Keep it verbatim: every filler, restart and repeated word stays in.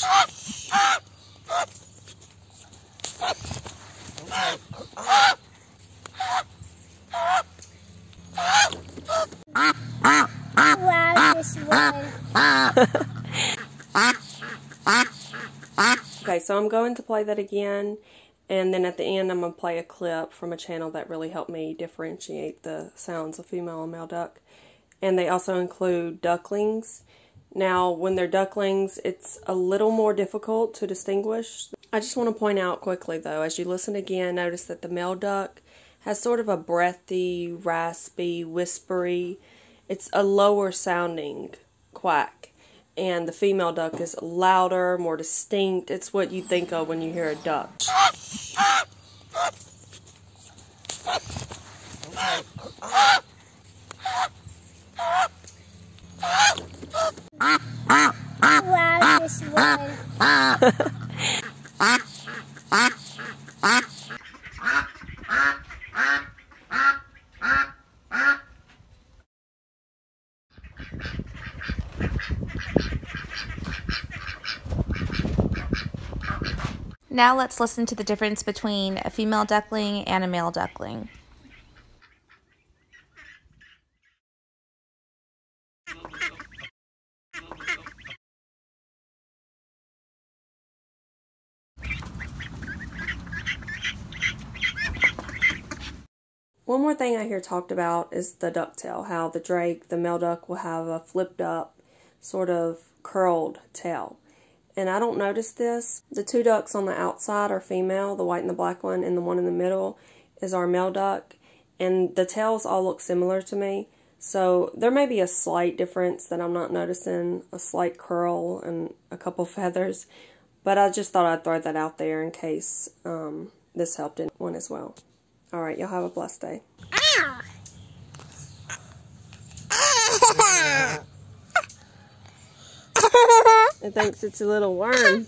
Wow, this Okay, so I'm going to play that again, and then at the end I'm going to play a clip from a channel that really helped me differentiate the sounds of female and male duck. And they also include ducklings. Now, when they're ducklings, it's a little more difficult to distinguish. I just want to point out quickly, though, as you listen again, notice that the male duck has sort of a breathy, raspy, whispery, it's a lower sounding quack. And the female duck is louder, more distinct. It's what you think of when you hear a duck. Wow, this one. Now let's listen to the difference between a female duckling and a male duckling. One more thing I hear talked about is the ducktail, how the drake, the male duck, will have a flipped up, sort of curled tail. And I don't notice this. The two ducks on the outside are female, the white and the black one, and the one in the middle is our male duck. And the tails all look similar to me. So there may be a slight difference that I'm not noticing, a slight curl and a couple feathers. But I just thought I'd throw that out there in case um, this helped anyone as well. Alright, y'all have a blessed day. Ow. It thinks it's a little worm.